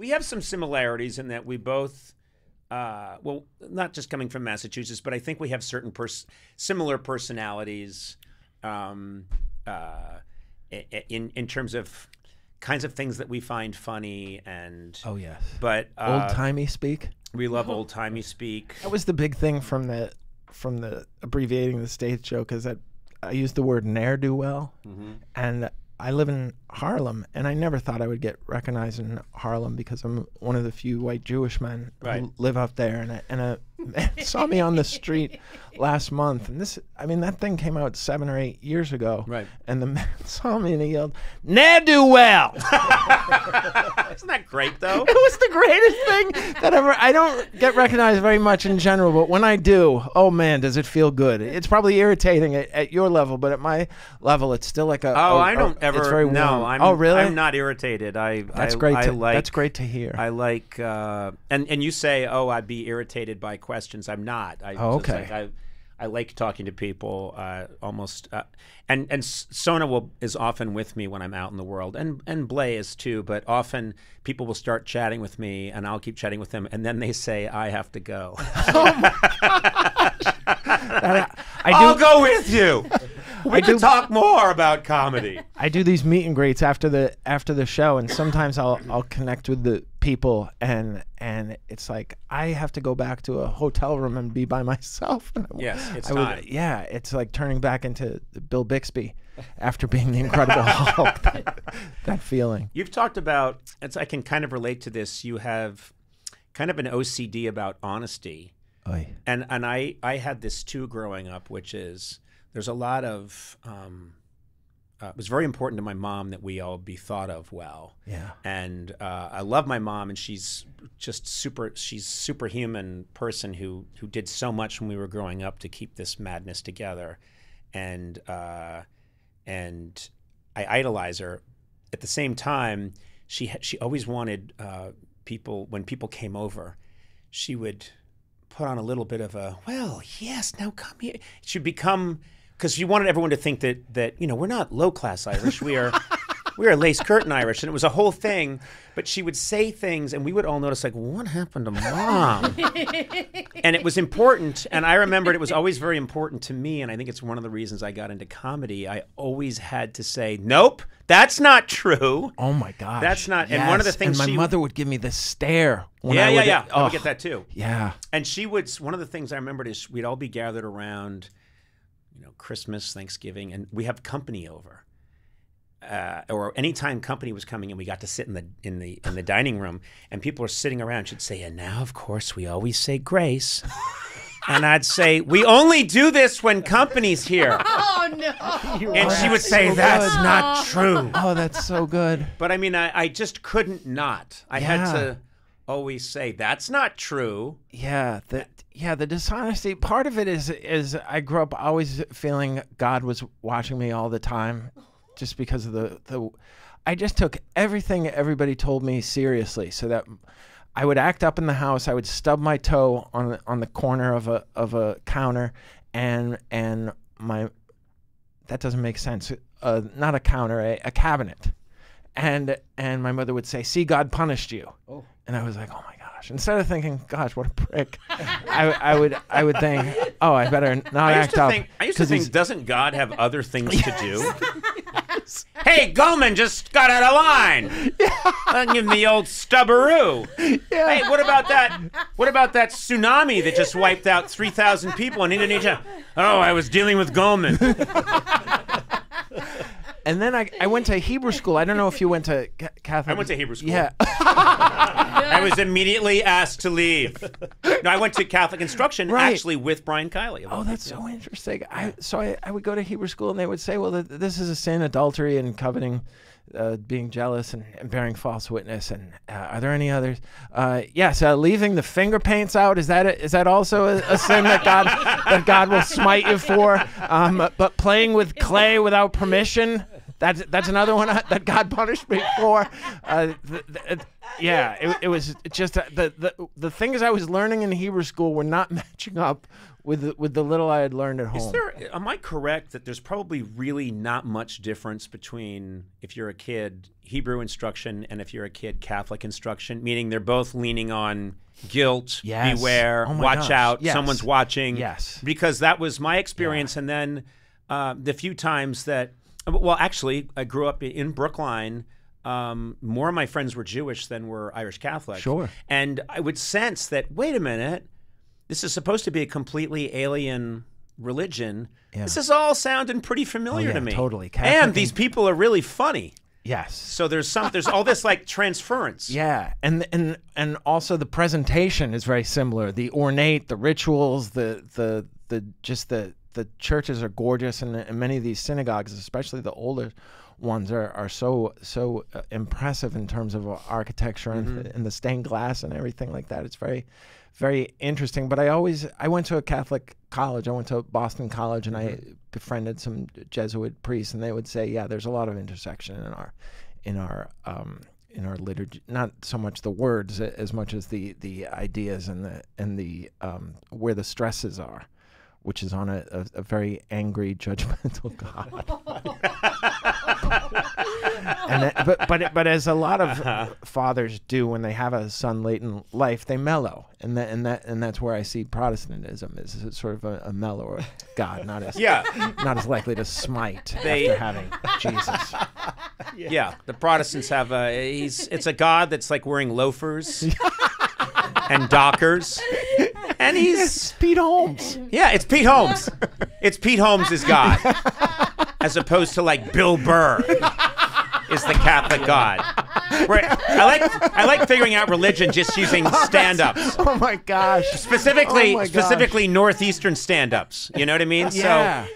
We have some similarities in that we both, well, not just coming from Massachusetts, but I think we have certain similar personalities in terms of kinds of things that we find funny and oh yes, but old-timey speak. We love old-timey speak. That was the big thing from the abbreviating the stage show, because I used the word ne'er-do-well, and I live in Harlem, and I never thought I would get recognized in Harlem because I'm one of the few white Jewish men who live up there, and a man saw me on the street last month, and this, I mean, that thing came out 7 or 8 years ago, and the man saw me and he yelled, "Ne'er-do-well!" Isn't that great, though? It was the greatest thing that ever, I don't get recognized very much in general, but when I do, oh man, does it feel good. It's probably irritating at your level, but at my level, it's still like a, oh, I don't ever, it's very warm. Oh really? I'm not irritated. That's great to hear. I like and you say, oh, I'd be irritated by questions. I'm not. I like talking to people. And Sona is often with me when I'm out in the world, and Blay is too. But often people will start chatting with me, and I'll keep chatting with them, and then they say I have to go. Oh my gosh. I'll go with you. We can talk more about comedy. I do these meet and greets after the show, and sometimes I'll connect with the people, and it's like I have to go back to a hotel room and be by myself. Yes, it's time. Yeah, it's like turning back into Bill Bixby after being the Incredible Hulk. That feeling. You've talked about, I can kind of relate to this. You have kind of an OCD about honesty, and I had this too growing up, which is. There's a lot of, it was very important to my mom that we all be thought of well. Yeah. And I love my mom, and she's just she's superhuman person who did so much when we were growing up to keep this madness together. And I idolize her. At the same time, she always wanted people, when people came over, she would put on a little bit of a, well, yes, now come here. She become, because you wanted everyone to think that you know, we're not low-class Irish. We are lace curtain Irish, and it was a whole thing. But she would say things, and we would all notice, like, what happened to Mom? And it was important, and I remembered it was always very important to me, and I think it's one of the reasons I got into comedy. I always had to say, nope, that's not true. Oh my gosh. That's not, yes. And one of the things, and my mother would give me this stare. Yeah. Oh. I would get that too. Yeah. And she would, one of the things I remembered is we'd all be gathered around, you know, Christmas, Thanksgiving, and we have company over. Or anytime company was coming in, we got to sit in the dining room, and people are sitting around. She'd say, and now, of course, we always say grace, and I'd say, we only do this when company's here. Oh no! You and she would say, that's not true. Oh, that's so good. But I mean, I just couldn't not. I had to always say, that's not true. Yeah. Yeah, the dishonesty part of it is I grew up always feeling God was watching me all the time. Just because of the I just took everything everybody told me seriously, so that I would act up in the house. I would stub my toe on the corner of a counter, and my, that doesn't make sense. Not a counter, a cabinet, and my mother would say, "See, God punished you," and I was like, "Oh my gosh!" Instead of thinking, "Gosh, what a prick," I would think, "Oh, I better not act up." I used to think, "Doesn't God have other things to do?" Hey, Goldman just got out of line. Don't give him the old stubberoo. Yeah. Hey, what about that? What about that tsunami that just wiped out 3,000 people in Indonesia? Oh, I was dealing with Goldman. And then I went to Hebrew school. I don't know if you went to Catholic. I went to Hebrew school. Yeah. I was immediately asked to leave. No, I went to Catholic instruction, actually, with Brian Kiley. Oh, that's so interesting. So I would go to Hebrew school, and they would say, well, this is a sin, adultery and coveting, being jealous and bearing false witness. And are there any others? Yes, leaving the finger paints out. Is that also a sin that God will smite you for? But playing with clay without permission. That's another one that God punished me for. Yeah, it was just the things I was learning in Hebrew school were not matching up with the little I had learned at home. Is there, am I correct that there's probably really not much difference between if you're a kid Hebrew instruction and if you're a kid Catholic instruction? Meaning they're both leaning on guilt, yes. beware, oh watch gosh. Out, yes. someone's watching. Yes, because that was my experience, yeah. and then the few times that. Well, actually, I grew up in Brookline. More of my friends were Jewish than were Irish Catholic. Sure. And I would sense that, wait a minute, this is supposed to be a completely alien religion. Yeah. This is all sounding pretty familiar to me. Totally. Catholic and these people are really funny. Yes. So there's all this like transference. Yeah, and also the presentation is very similar. The ornate, the rituals, the churches are gorgeous, and many of these synagogues, especially the older ones, are so impressive in terms of architecture mm-hmm. and the stained glass and everything like that. It's very, very interesting. But I went to a Catholic college. I went to Boston College, and mm-hmm. I befriended some Jesuit priests, and they would say, yeah, there's a lot of intersection in our liturgy, not so much the words as much as the ideas and the where the stresses are. Which is on a very angry, judgmental God. but as a lot of fathers do when they have a son late in life, they mellow, and that's where I see Protestantism is it's sort of a mellower God, not as likely to smite after having Jesus. Yeah, the Protestants have it's a God that's like wearing loafers and dockers. And it's Pete Holmes. Yeah, it's Pete Holmes. It's Pete Holmes is God. As opposed to like Bill Burr is the Catholic God. Where I like figuring out religion just using stand-ups. Oh my gosh. Specifically Northeastern stand-ups. You know what I mean? Yeah. So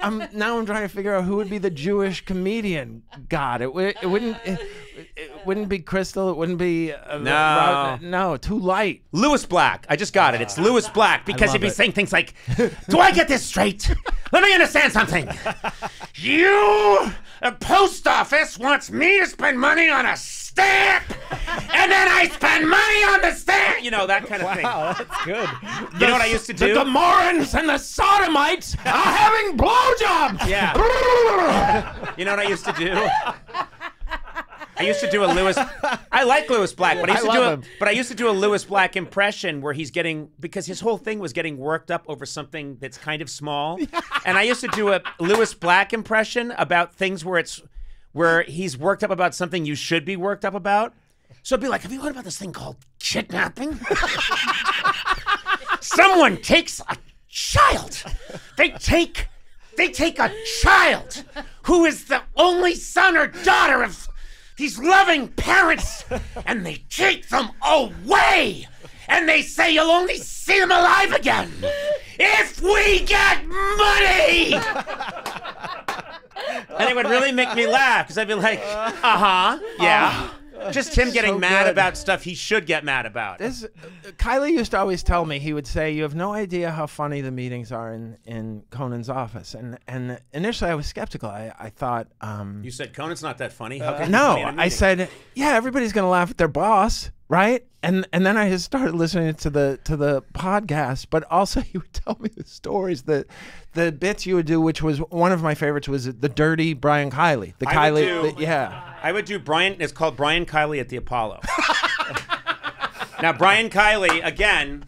I'm trying to figure out who would be the Jewish comedian God. It wouldn't be Crystal. It wouldn't be no, too light. Lewis Black. I just got it. It's Lewis Black because he'd be saying things like, "Do I get this straight? Let me understand something. You, a post office, wants me to spend money on a stamp, and then I spend money on the stamp. You know that kind of thing. Wow, that's good. You know what I used to do? The Gomorrahs and the Sodomites are having blowjobs. Yeah. You know what I used to do? I used to do a Lewis. I like Lewis Black, but I used to do a Lewis Black impression where he's getting because his whole thing was getting worked up over something that's kind of small, and I used to do a Lewis Black impression about things where he's worked up about something you should be worked up about. So it'd be like, have you heard about this thing called kidnapping? Someone takes a child. They take a child who is the only son or daughter of. These loving parents, and they take them away, and they say you'll only see them alive again if we get money. And it would really make me laugh because I'd be like, yeah. Just him getting so mad about stuff he should get mad about. Kiley used to always tell me, he would say, you have no idea how funny the meetings are in Conan's office. And initially I was skeptical. I thought... you said, Conan's not that funny? How can no, funny I said, yeah, everybody's going to laugh at their boss, right? And then I just started listening to the podcast, but also he would tell me the stories, the bits you would do, which was one of my favorites was the dirty Brian Kiley. I would do Brian. It's called Brian Kiley at the Apollo. Now Brian Kiley, again,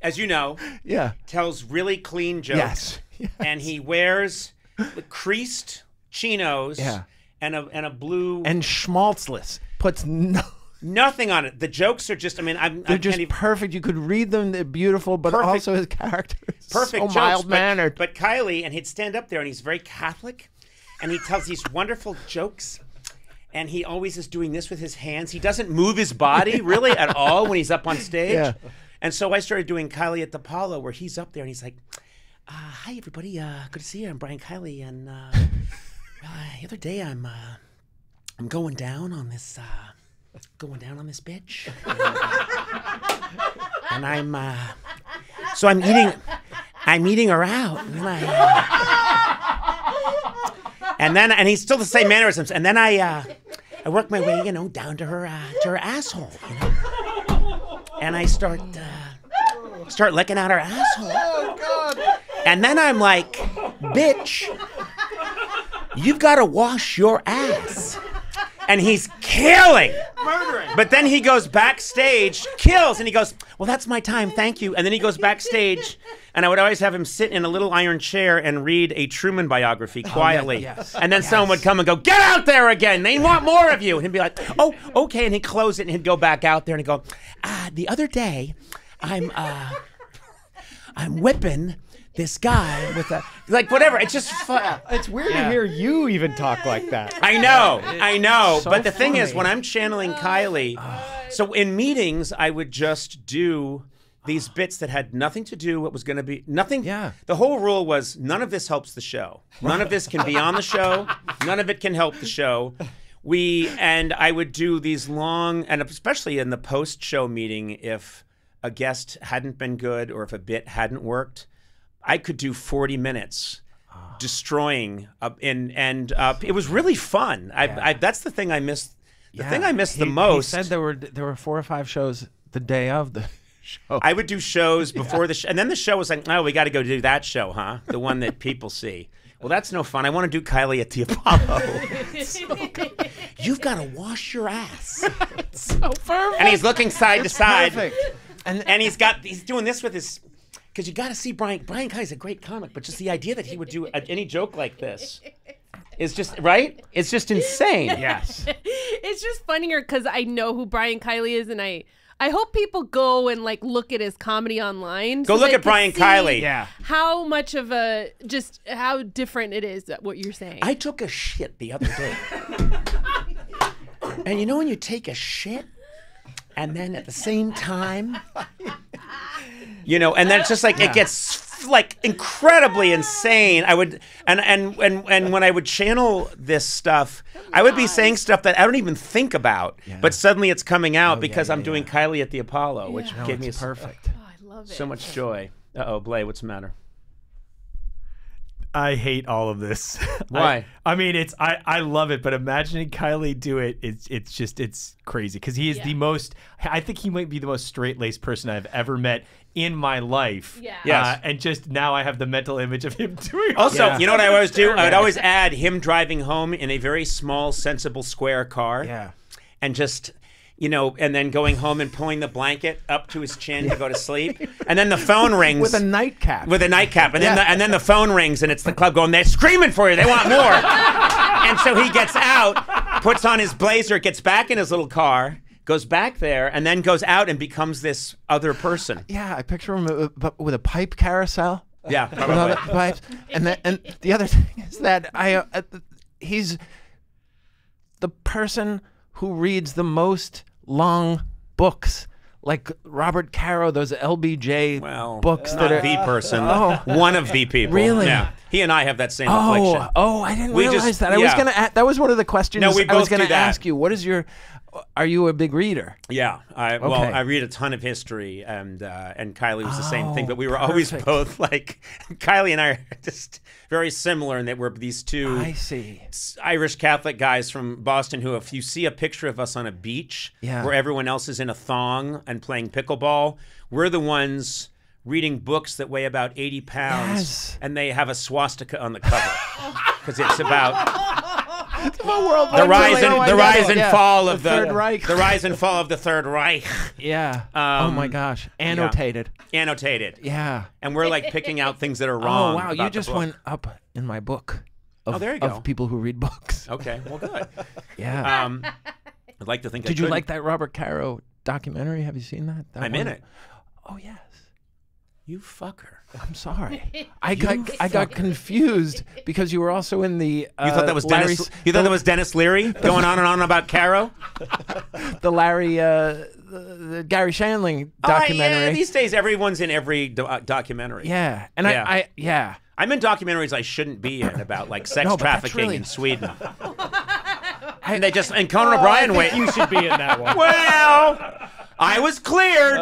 as you know, tells really clean jokes, yes. and he wears creased chinos and a blue and schmaltzless puts no. Nothing on it. The jokes are just, they're just even, perfect. You could read them, they're beautiful, but also his character is perfect, so mild-mannered. But Kiley, and he'd stand up there, and he's very Catholic, and he tells these wonderful jokes, and he always is doing this with his hands. He doesn't move his body, really, at all when he's up on stage. Yeah. And so I started doing Kiley at the Apollo, where he's up there, and he's like, hi, everybody. Good to see you. I'm Brian Kiley, and the other day I'm going down on this bitch. And I'm eating her out. And I, And he's still the same mannerisms. And then I work my way, you know, down to her asshole, you know. And I start start licking out her asshole. Oh God! And then I'm like, bitch, you've got to wash your ass. And he's killing. Murdering. But then he goes backstage, kills, and he goes, well, that's my time, thank you. And then he goes backstage, and I would always have him sit in a little iron chair and read a Truman biography quietly. Oh, yes. And then someone would come and go, get out there again, they want more of you. And he'd be like, oh, okay. And he'd close it, and he'd go back out there, and he'd go, the other day, I'm whipping this guy with a, like, whatever. It's just fun. It's weird to hear you even talk like that. I know, I know. So but the funny thing is, when I'm channeling Kiley, so in meetings, I would just do these bits that had nothing to do with what was going to be, nothing. Yeah. The whole rule was none of this helps the show. None of this can be on the show. None of it can help the show. And I would do these long, and especially in the post-show meeting, if a guest hadn't been good or if a bit hadn't worked, I could do 40 minutes destroying, it was really fun. That's the thing I missed. The thing I missed the most. He said there were 4 or 5 shows the day of the show. I would do shows before the show, and then the show was like, oh, we got to go do that show, huh? The one that people see. Well, that's no fun. I want to do Kiley at the Apollo. So good. You've got to wash your ass. It's so perfect. And he's looking side to side. Perfect. And he's doing this with his. Because you got to see Brian Kiley's a great comic, but just the idea that he would do any joke like this is just, right? It's just insane. Yes. It's just funnier because I know who Brian Kiley is, and I hope people go and like look at his comedy online. Go look at Brian Kiley. Yeah. How much of a, just how different it is, what you're saying. I took a shit the other day. And you know when you take a shit and then at the same time, you know, and then it's just like it gets like incredibly insane. I would and when I would channel this stuff, I would be saying stuff that I don't even think about, but suddenly it's coming out because I'm doing Kiley at the Apollo, which gave me perfect. Oh, I love it. So much joy. Uh-oh, Blay, what's the matter? I hate all of this. Why? I mean, it's I love it, but imagining Kiley do it, it's just crazy because he is the most. I think he might be the most straight-laced person I've ever met in my life. Yeah. Yes. And just now I have the mental image of him doing. Also, you know what I always do? I would always add him driving home in a very small, sensible square car. Yeah. And just. You know, and then going home and pulling the blanket up to his chin to go to sleep, and then the phone rings with a nightcap. With a nightcap, and then the phone rings, and it's the club going. They're screaming for you. They want more. And so he gets out, puts on his blazer, gets back in his little car, goes back there, and then goes out and becomes this other person. Yeah, I picture him with a pipe carousel. Yeah, probably. With all the pipes. And the other thing is that he's the person who reads the most. Long books like Robert Caro, those LBJ books that are the person, one of the people. Really? Yeah. He and I have that same affliction. Oh, I didn't realize that. I was gonna. That was one of the questions I was gonna ask you. What is your? Are you a big reader? Yeah. Well, I read a ton of history, and Kiley was the same thing. But we were always both like Kiley and I are just very similar in that we're these two Irish Catholic guys from Boston who, if you see a picture of us on a beach where everyone else is in a thong and playing pickleball, we're the ones reading books that weigh about 80 pounds, and they have a swastika on the cover because it's about. The rise and fall of the Third Reich. Yeah. Oh my gosh. Annotated. Yeah. Annotated. Yeah. And we're like picking out things that are wrong. Oh wow! You just went up in my book. Of, there you go. Of people who read books. Okay. Well, good. Yeah. I'd like to think. Did you like that Robert Caro documentary? Have you seen that? I'm in it. Oh yes. You fucker. I'm sorry. I got confused because you were also in the you thought that was Larry, you thought that was Dennis Leary going on and on about Caro? The Larry the Gary Shandling documentary. Yeah, these days everyone's in every documentary. Yeah. And I'm in documentaries I shouldn't be in about like sex trafficking in Sweden. And they just and Conan O'Brien you should be in that one. Well, I was cleared.